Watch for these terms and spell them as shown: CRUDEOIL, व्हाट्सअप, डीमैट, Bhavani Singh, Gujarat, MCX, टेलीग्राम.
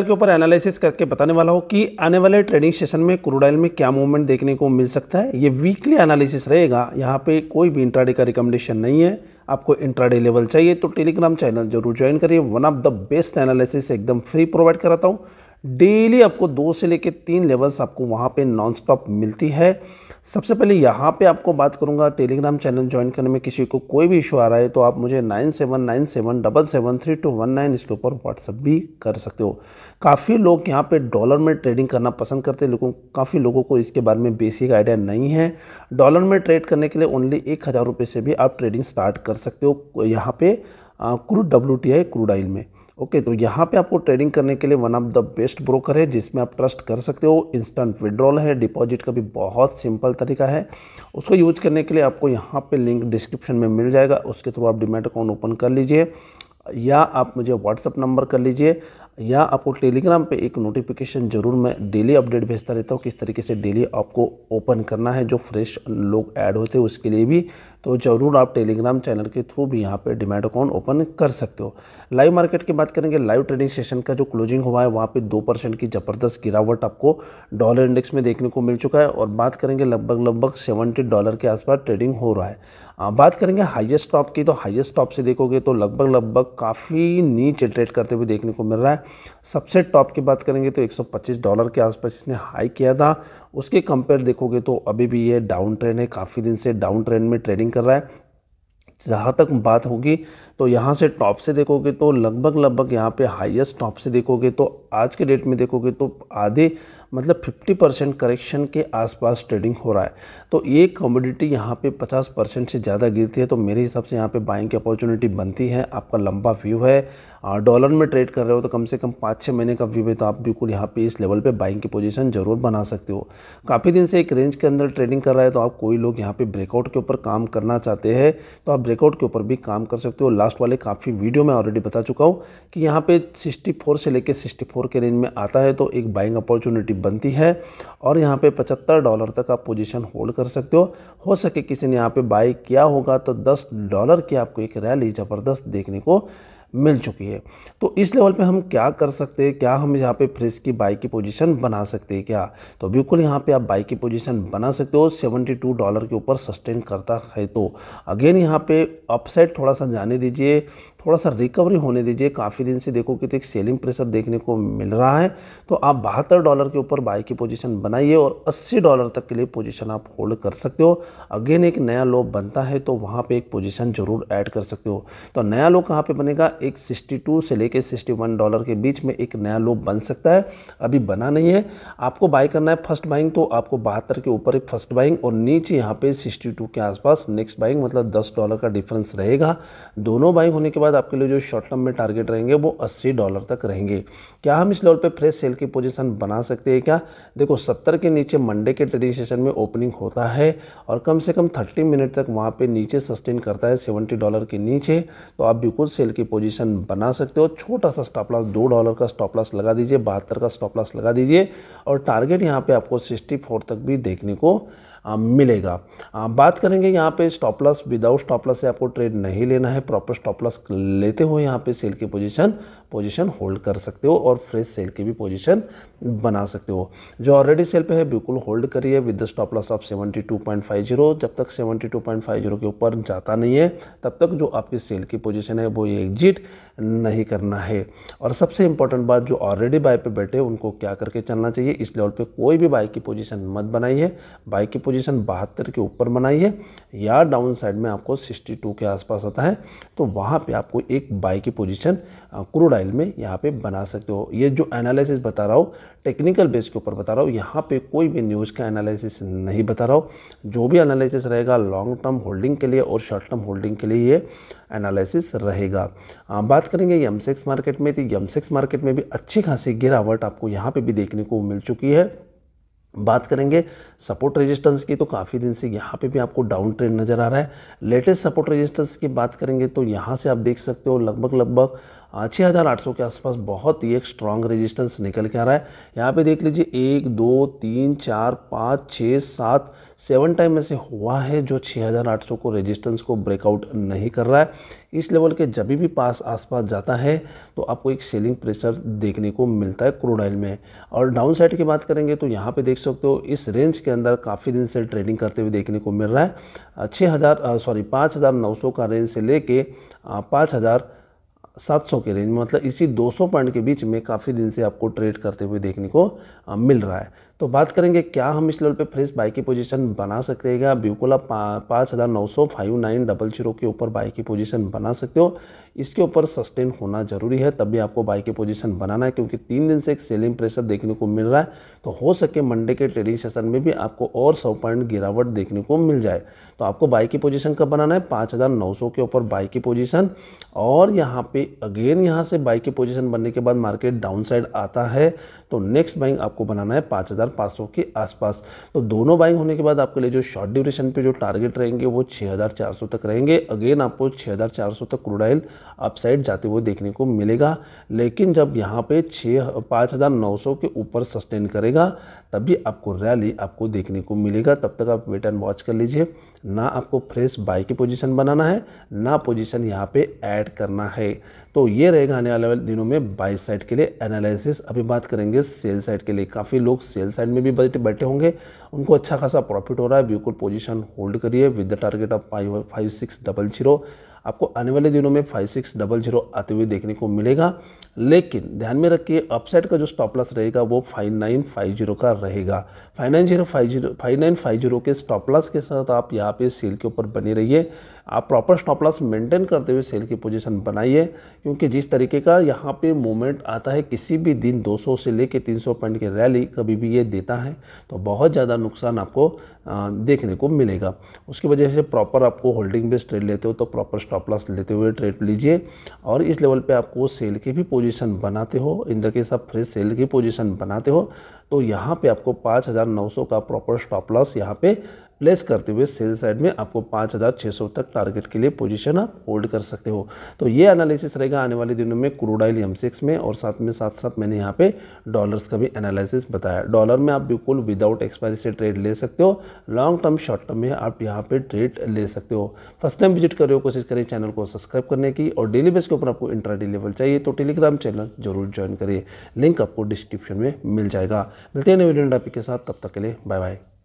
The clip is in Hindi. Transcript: ऑयल के ऊपर एनालिसिस करके बताने वाला हूँ कि आने वाले ट्रेडिंग सेशन में क्रूड ऑयल में क्या मूवमेंट देखने को मिल सकता है। ये वीकली एनालिसिस रहेगा, यहाँ पे कोई भी इंट्राडे का रिकमेंडेशन नहीं है। आपको इंट्राडे लेवल चाहिए तो टेलीग्राम चैनल जरूर ज्वाइन करिए, one of the best analysis एकदम फ्री प्रोवाइड कराता हूँ। डेली आपको 2 से लेकर 3 लेवल्स आपको वहाँ पे नॉन स्टॉप मिलती है। सबसे पहले यहाँ पे आपको बात करूँगा, टेलीग्राम चैनल ज्वाइन करने में किसी को कोई भी इशू आ रहा है तो आप मुझे 9797773219 इसके ऊपर व्हाट्सअप भी कर सकते हो। काफ़ी लोग यहाँ पे डॉलर में ट्रेडिंग करना पसंद करते हैं, लेकिन काफ़ी लोगों को इसके बारे में बेसिक आइडिया नहीं है। डॉलर में ट्रेड करने के लिए ओनली 1000 रुपये से भी आप ट्रेडिंग स्टार्ट कर सकते हो यहाँ पे क्रूड ऑयल में। ओके, तो यहाँ पे आपको ट्रेडिंग करने के लिए one of the best broker है जिसमें आप ट्रस्ट कर सकते हो। इंस्टेंट विड्रॉल है, डिपॉजिट का भी बहुत सिंपल तरीका है। उसको यूज करने के लिए आपको यहाँ पे लिंक डिस्क्रिप्शन में मिल जाएगा, उसके थ्रू आप डीमैट अकाउंट ओपन कर लीजिए, या आप मुझे व्हाट्सअप नंबर कर लीजिए, या आपको टेलीग्राम पे एक नोटिफिकेशन ज़रूर मैं डेली अपडेट भेजता रहता हूँ किस तरीके से डेली आपको ओपन करना है। जो फ्रेश लोग ऐड होते हैं उसके लिए भी तो ज़रूर आप टेलीग्राम चैनल के थ्रू भी यहाँ पे डीमैट अकाउंट ओपन कर सकते हो। लाइव मार्केट की बात करेंगे, लाइव ट्रेडिंग सेशन का जो क्लोजिंग हुआ है वहाँ पे 2% की ज़बरदस्त गिरावट आपको डॉलर इंडेक्स में देखने को मिल चुका है, और बात करेंगे लगभग 70 डॉलर के आसपास ट्रेडिंग हो रहा है। बात करेंगे हाईएस्ट टॉप की, तो हाईएस्ट टॉप से देखोगे तो लगभग काफ़ी नीचे ट्रेड करते हुए देखने को मिल रहा है। सबसे टॉप की बात करेंगे तो 125 डॉलर के आसपास इसने हाई किया था, उसके कंपेयर देखोगे तो अभी भी ये डाउन ट्रेंड है, काफ़ी दिन से डाउन ट्रेंड में ट्रेडिंग कर रहा है। जहाँ तक बात होगी तो यहाँ से टॉप से देखोगे तो लगभग यहाँ पे हाईएस्ट टॉप से देखोगे तो आज के डेट में देखोगे तो आधे मतलब 50% करेक्शन के आसपास ट्रेडिंग हो रहा है। तो ये कमोडिटी यहाँ पे 50% से ज़्यादा गिरती है तो मेरे हिसाब से यहाँ पे बाइंग की अपॉर्चुनिटी बनती है। आपका लंबा व्यू है, डॉलर में ट्रेड कर रहे हो तो कम से कम 5-6 महीने का व्यू है, तो आप बिल्कुल यहाँ पे इस लेवल पे बाइंग की पोजीशन ज़रूर बना सकते हो। काफ़ी दिन से एक रेंज के अंदर ट्रेडिंग कर रहा है, तो आप कोई लोग यहाँ पे ब्रेकआउट के ऊपर काम करना चाहते हैं तो आप ब्रेकआउट के ऊपर भी काम कर सकते हो। लास्ट वाले काफ़ी वीडियो में ऑलरेडी बता चुका हूँ कि यहाँ पे 64 से लेकर 64 के रेंज में आता है तो एक बाइंग अपॉर्चुनिटी बनती है, और यहाँ पे 75 डॉलर तक आप पोजीशन होल्ड कर सकते हो। हो सके किसी ने यहाँ पे बाई किया होगा तो 10 डॉलर की आपको एक रैली ज़बरदस्त देखने को मिल चुकी है। तो इस लेवल पे हम क्या कर सकते हैं, क्या हम यहाँ पे फ्रेश की बाई की पोजीशन बना सकते हैं क्या? तो बिल्कुल यहाँ पे आप बाई की पोजीशन बना सकते हो 72 डॉलर के ऊपर सस्टेन करता है तो। अगेन यहाँ पे अपसाइड थोड़ा सा जाने दीजिए, थोड़ा सा रिकवरी होने दीजिए। काफ़ी दिन से देखो कि तो एक सेलिंग प्रेशर देखने को मिल रहा है, तो आप 72 डॉलर के ऊपर बाई की पोजीशन बनाइए और 80 डॉलर तक के लिए पोजीशन आप होल्ड कर सकते हो। अगेन एक नया लो बनता है तो वहाँ पे एक पोजीशन ज़रूर ऐड कर सकते हो। तो नया लो कहाँ पे बनेगा, एक 62 से लेकर 61 डॉलर के बीच में एक नया लो बन सकता है, अभी बना नहीं है। आपको बाई करना है फर्स्ट बाइंग, तो आपको 72 के ऊपर एक फर्स्ट बाइंग और नीचे यहाँ पे 62 के आसपास नेक्स्ट बाइंग, मतलब 10 डॉलर का डिफरेंस रहेगा। दोनों बाइंग होने के बाद आपके लिए जो शॉर्ट टर्म में टारगेट रहेंगे वो 80 डॉलर तक रहेंगे। क्या हम इस लेवल पे फ्रेश सेल की पोजीशन बना सकते हैं क्या? देखो 70 के नीचे मंडे के ट्रेडिंग सेशन में ओपनिंग होता है और कम से कम 30 मिनट तक वहाँ पे नीचे सस्टेन करता है 70 डॉलर के नीचे, तो आप बिल्कुल सेल की पोजीशन बना सकते हो। छोटा सा स्टॉप लॉस 2 डॉलर का स्टॉप लॉस लगा दीजिए, 72 का स्टॉप लॉस लगा दीजिए, और टारगेट यहाँ पे आपको 64 तक भी देखने को मिलेगा। बात करेंगे यहाँ पे stop loss, without stop loss से आपको ट्रेड नहीं लेना है, प्रॉपर स्टॉप लॉस लेते हुए यहाँ पे सेल की पोजीशन होल्ड कर सकते हो और फ्रेश सेल की भी पोजीशन बना सकते हो। जो ऑलरेडी सेल पे है बिल्कुल होल्ड करिए विद स्टॉप लॉस ऑफ 72.50। जब तक 72.50 के ऊपर जाता नहीं है तब तक जो आपकी सेल की पोजीशन है वो ये एग्जिट नहीं करना है। और सबसे इंपॉर्टेंट बात, जो ऑलरेडी बाय पे बैठे उनको क्या करके चलना चाहिए, इस लेवल पे कोई भी बाय की पोजीशन मत बनाइए। बाय की पोजीशन 72 के ऊपर बनाइए, या डाउन साइड में आपको 62 के आसपास आता है तो वहाँ पे आपको एक बाय की पोजीशन क्रूड ऑयल में यहाँ पे बना सकते हो। ये जो एनालिसिस बता रहा हूँ टेक्निकल बेस के ऊपर बता रहा हूँ, यहाँ पे कोई भी न्यूज़ का एनालिसिस नहीं बता रहा हूँ। जो भी एनालिसिस रहेगा लॉन्ग टर्म होल्डिंग के लिए और शॉर्ट टर्म होल्डिंग के लिए ये एनालिसिस रहेगा। बात करेंगे एमसीएक्स मार्केट में, तो एमसीएक्स मार्केट में भी अच्छी खासी गिरावट आपको यहाँ पे भी देखने को मिल चुकी है। बात करेंगे सपोर्ट रेजिस्टेंस की, तो काफ़ी दिन से यहाँ पे भी आपको डाउन ट्रेंड नज़र आ रहा है। लेटेस्ट सपोर्ट रेजिस्टेंस की बात करेंगे तो यहाँ से आप देख सकते हो लगभग 6800 के आसपास बहुत ही एक स्ट्रांग रेजिस्टेंस निकल के आ रहा है। यहाँ पे देख लीजिए 1 2 3 4 5 6 7 टाइम ऐसे हुआ है जो 6800 को रेजिस्टेंस को ब्रेकआउट नहीं कर रहा है। इस लेवल के जब भी पास आसपास जाता है तो आपको एक सेलिंग प्रेशर देखने को मिलता है क्रूड ऑयल में। और डाउन साइड की बात करेंगे तो यहाँ पे देख सकते हो इस रेंज के अंदर काफ़ी दिन से ट्रेडिंग करते हुए देखने को मिल रहा है। 5,900 का रेंज से लेके 5,700 के रेंज, मतलब इसी 200 पॉइंट के बीच में काफ़ी दिन से आपको ट्रेड करते हुए देखने को मिल रहा है। तो बात करेंगे क्या हम इस लेवल पे फ्रेश बाई की पोजीशन बना सकते हैं क्या। बिल्कुल आप 5,959.00 के ऊपर बाई की पोजीशन बना सकते हो। इसके ऊपर सस्टेन होना जरूरी है तभी आपको बाई की पोजीशन बनाना है, क्योंकि 3 दिन से एक सेलिंग प्रेशर देखने को मिल रहा है। तो हो सके मंडे के ट्रेडिंग सेशन में भी आपको और 100 पॉइंट गिरावट देखने को मिल जाए। तो आपको बाई की पोजीशन कब बनाना है, 5,900 के ऊपर बाई की पोजीशन। और यहाँ पे अगेन यहाँ से बाई की पोजीशन बनने के बाद मार्केट डाउन साइड आता है तो नेक्स्ट बाइंग आपको बनाना है 5,500 के आसपास। तो दोनों बाइंग होने के बाद आपके लिए जो शॉर्ट ड्यूरेशन पे जो टारगेट रहेंगे वो 6,400 तक रहेंगे। अगेन आपको 6,400 तक क्रूड ऑयल अपसाइड जाते हुए देखने को मिलेगा, लेकिन जब यहाँ पे 5,900 के ऊपर सस्टेन करेगा तभी आपको रैली आपको देखने को मिलेगा। तब तक आप वेट एंड वॉच कर लीजिए। ना आपको फ्रेश बाई की पोजीशन बनाना है ना पोजीशन यहाँ पे ऐड करना है। तो ये रहेगा आने वाले दिनों में बाई साइड के लिए एनालिसिस। अभी बात करेंगे सेल साइड के लिए। काफ़ी लोग सेल साइड में भी बैठे होंगे, उनको अच्छा खासा प्रॉफिट हो रहा है। बिल्कुल पोजीशन होल्ड करिए विद द टारगेट ऑफ 5,600। आपको आने वाले दिनों में 5,600 आते हुए देखने को मिलेगा, लेकिन ध्यान में रखिए अपसाइड का जो स्टॉप लॉस रहेगा वो 5,950 का रहेगा। 5,950 के स्टॉप लॉस के साथ आप यहाँ पे सेल के ऊपर बने रहिए। आप प्रॉपर स्टॉप लॉस मेंटेन करते हुए सेल की पोजीशन बनाइए, क्योंकि जिस तरीके का यहाँ पे मूवमेंट आता है किसी भी दिन 200 से लेके 300 पॉइंट की रैली कभी भी ये देता है तो बहुत ज़्यादा नुकसान आपको देखने को मिलेगा। उसकी वजह से प्रॉपर आपको होल्डिंग बेस्ड ट्रेड लेते हो तो प्रॉपर स्टॉप लॉस लेते हुए ट्रेड लीजिए। और इस लेवल पर आपको सेल की भी पोजीशन बनाते हो, इन द केस आप फ्रेश सेल की पोजीशन बनाते हो तो यहाँ पे आपको 5,900 का प्रॉपर स्टॉप लॉस यहाँ पे प्लेस करते हुए सेल साइड में आपको 5,600 तक टारगेट के लिए पोजीशन आप होल्ड कर सकते हो। तो ये एनालिसिस रहेगा आने वाले दिनों में क्रूड ऑयल MCX में। और साथ मैंने यहाँ पे डॉलर्स का भी एनालिसिस बताया। डॉलर में आप बिल्कुल विदाउट एक्सपायरी से ट्रेड ले सकते हो। लॉन्ग टर्म शॉर्ट टर्म में आप यहाँ पे ट्रेड ले सकते हो। फर्स्ट टाइम विजिट कर रहे हो कोशिश करें चैनल को सब्सक्राइब करने की। और डेली बेस के ऊपर आपको इंट्राडे लेवल चाहिए तो टेलीग्राम चैनल जरूर ज्वाइन करिए, लिंक आपको डिस्क्रिप्शन में मिल जाएगा। मिलते हैं नए वीडियो टॉपिक के साथ, तब तक के लिए बाय बाय।